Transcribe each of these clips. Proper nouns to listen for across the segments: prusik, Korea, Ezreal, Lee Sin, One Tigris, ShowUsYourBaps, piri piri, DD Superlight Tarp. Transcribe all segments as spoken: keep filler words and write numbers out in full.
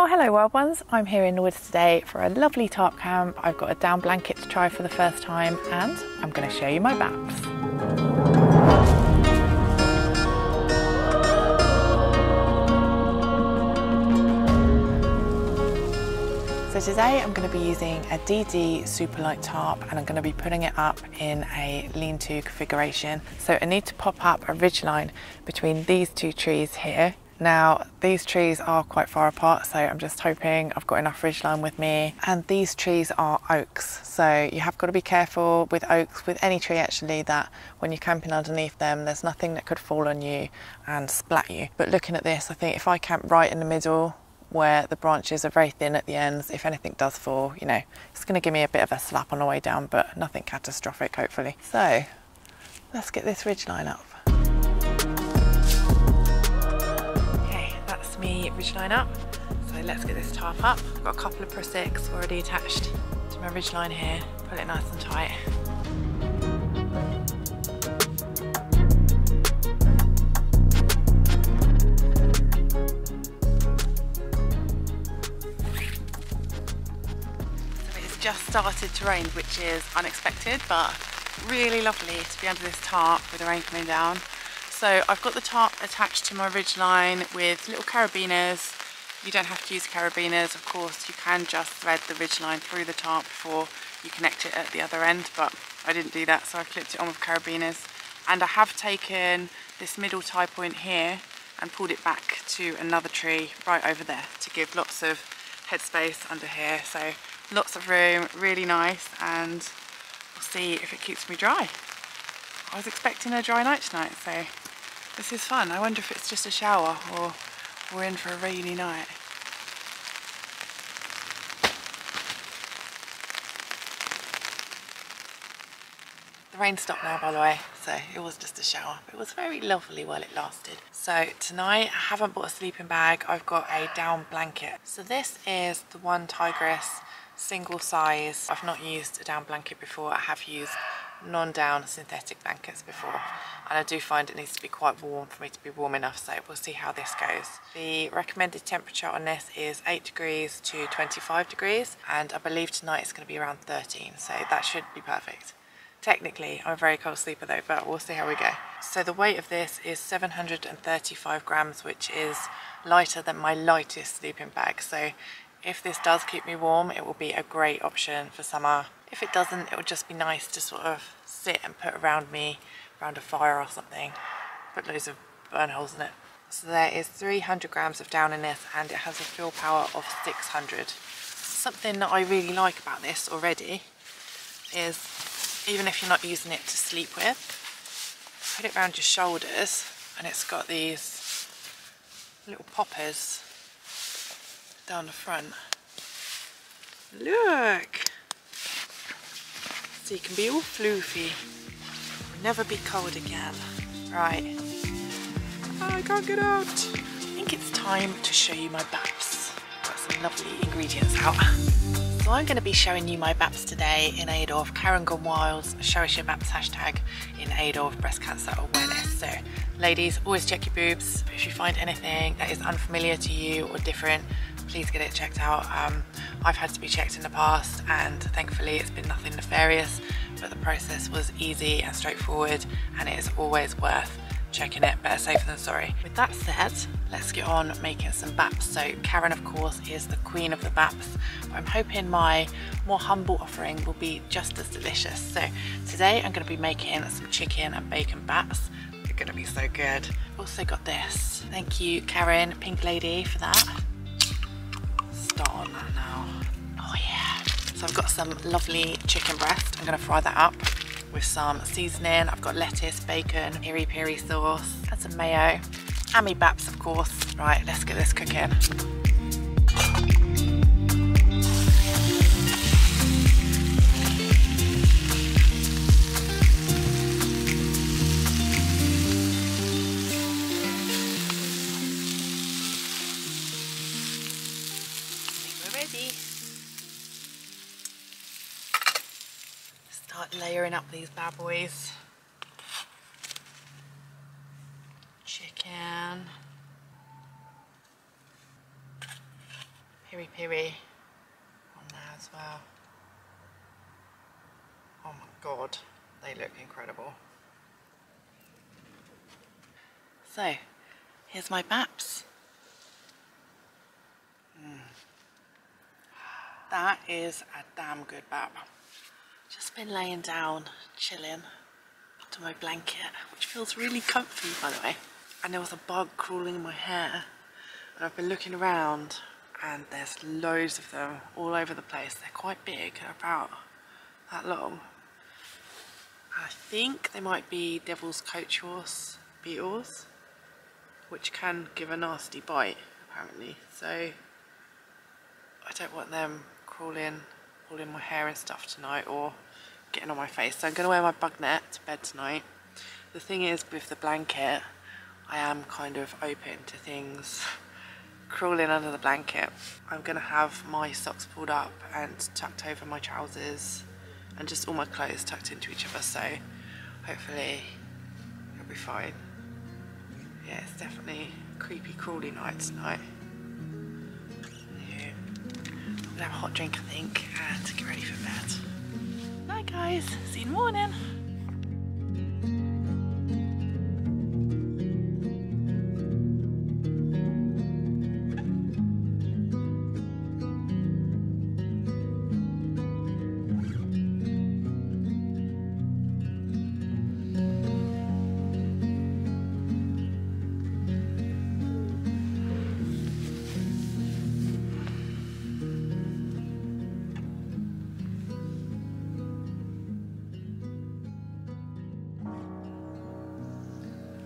Oh, hello wild ones. I'm here in the woods today for a lovely tarp camp. I've got a down blanket to try for the first time and I'm going to show you my baps. So today I'm going to be using a D D Superlight Tarp and I'm going to be putting it up in a lean-to configuration. So I need to pop up a ridge line between these two trees here. Now these trees are quite far apart, so I'm just hoping I've got enough ridge line with me. And these trees are oaks, so you have got to be careful with oaks, with any tree actually, that when you're camping underneath them there's nothing that could fall on you and splat you. But looking at this, I think if I camp right in the middle where the branches are very thin at the ends, if anything does fall, you know, it's going to give me a bit of a slap on the way down, but nothing catastrophic hopefully. So let's get this ridge line up. Okay, that's me ridge line up. So let's get this tarp up. I've got a couple of prusiks already attached to my ridge line here. Pull it nice and tight. Just started to rain, which is unexpected, but really lovely to be under this tarp with the rain coming down. So I've got the tarp attached to my ridge line with little carabiners. You don't have to use carabiners, of course. You can just thread the ridge line through the tarp before you connect it at the other end, but I didn't do that, so I clipped it on with carabiners. And I have taken this middle tie point here and pulled it back to another tree right over there to give lots of headspace under here. So lots of room, really nice, and we'll see if it keeps me dry. I was expecting a dry night tonight, so this is fun. I wonder if it's just a shower or we're in for a rainy night. The rain stopped now, by the way, so it was just a shower. It was very lovely while it lasted. So tonight I haven't bought a sleeping bag. I've got a down blanket. So this is the One Tigris single size. I've not used a down blanket before. I have used non-down synthetic blankets before, and I do find it needs to be quite warm for me to be warm enough, so we'll see how this goes. The recommended temperature on this is eight degrees to twenty-five degrees, and I believe tonight it's going to be around thirteen, so that should be perfect. Technically I'm a very cold sleeper though, but we'll see how we go. So the weight of this is seven hundred thirty-five grams, which is lighter than my lightest sleeping bag, so if this does keep me warm, it will be a great option for summer. If it doesn't, it will just be nice to sort of sit and put around me, around a fire or something. Put loads of burn holes in it. So there is three hundred grams of down in this, and it has a fuel power of six hundred. Something that I really like about this already is, even if you're not using it to sleep with, put it around your shoulders, and it's got these little poppers down the front. Look! So you can be all floofy. You'll never be cold again. Right. Oh, I can't get out. I think it's time to show you my baps. Got some lovely ingredients out. So I'm going to be showing you my baps today in aid of Karen Gone Wild's Show Us Your Baps hashtag in aid of breast cancer awareness. So ladies, always check your boobs. If you find anything that is unfamiliar to you or different, please get it checked out. Um, I've had to be checked in the past, and thankfully it's been nothing nefarious, but the process was easy and straightforward, and it is always worth checking it. Better safe than sorry. With that said, let's get on making some baps. So Karen, of course, is the queen of the baps, but I'm hoping my more humble offering will be just as delicious. So today I'm going to be making some chicken and bacon baps. They're going to be so good. Also got this. Thank you, Karen, Pink Lady, for that. On that now. Oh yeah. So I've got some lovely chicken breast. I'm going to fry that up with some seasoning. I've got lettuce, bacon, piri piri sauce, and some mayo. And me baps, of course. Right, let's get this cooking. Layering up these bad boys. Chicken. piri piri on there as well. Oh my god, they look incredible. So here's my baps. Mm. That is a damn good bap. Just been laying down, chilling under my blanket, which feels really comfy, by the way. And there was a bug crawling in my hair, and I've been looking around and there's loads of them all over the place. They're quite big, about that long. I think they might be devil's coach horse beetles, which can give a nasty bite apparently, so I don't want them crawling all in my hair and stuff tonight, or getting on my face. So I'm going to wear my bug net to bed tonight. The thing is, with the blanket, I am kind of open to things crawling under the blanket. I'm going to have my socks pulled up and tucked over my trousers, and just all my clothes tucked into each other, so hopefully it'll be fine. Yeah, it's definitely a creepy crawly night tonight. Yeah. I'm going to have a hot drink, I think, and get ready for bed. Night guys, see you in the morning.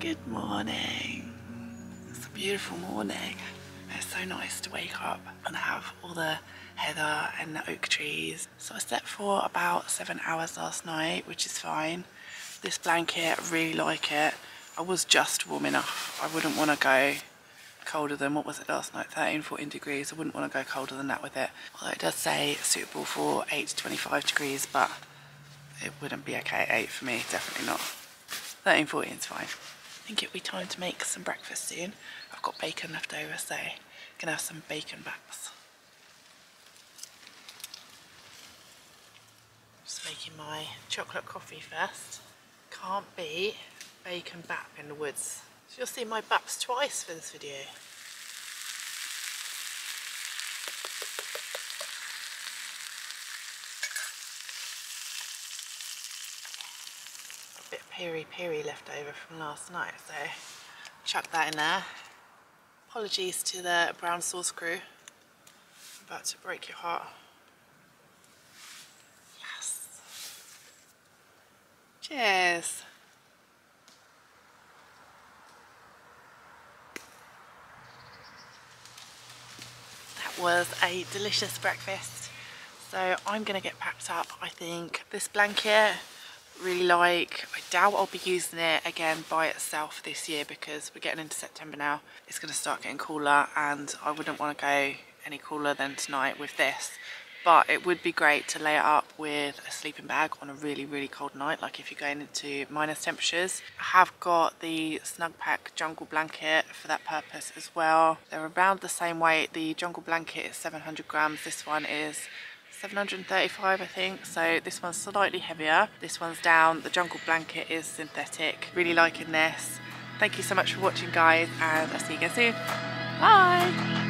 Good morning. It's a beautiful morning. It's so nice to wake up and have all the heather and the oak trees. So I slept for about seven hours last night, which is fine. This blanket, I really like it. I was just warm enough. I wouldn't want to go colder than, what was it last night, thirteen, fourteen degrees. I wouldn't want to go colder than that with it. Although it does say suitable for eight to twenty-five degrees, but it wouldn't be okay at eight for me, definitely not. thirteen, fourteen is fine. I think it'll be time to make some breakfast soon. I've got bacon left over, so I'm gonna have some bacon baps. Just making my chocolate coffee first. Can't beat bacon bap in the woods. So you'll see my baps twice for this video. Piri piri left over from last night, so chuck that in there. Apologies to the brown sauce crew. I'm about to break your heart. Yes. Cheers. That was a delicious breakfast. So I'm gonna get packed up. I think this blanket, really like, I doubt I'll be using it again by itself this year, because we're getting into September now. It's going to start getting cooler, and I wouldn't want to go any cooler than tonight with this, but it would be great to layer up with a sleeping bag on a really really cold night, like if you're going into minus temperatures. I have got the Snug Pack jungle blanket for that purpose as well. They're around the same weight. The jungle blanket is seven hundred grams, this one is seven hundred thirty-five, I think, so this one's slightly heavier. This one's down. The jungle blanket is synthetic. Really liking this. Thank you so much for watching, guys, and I'll see you again soon. Bye!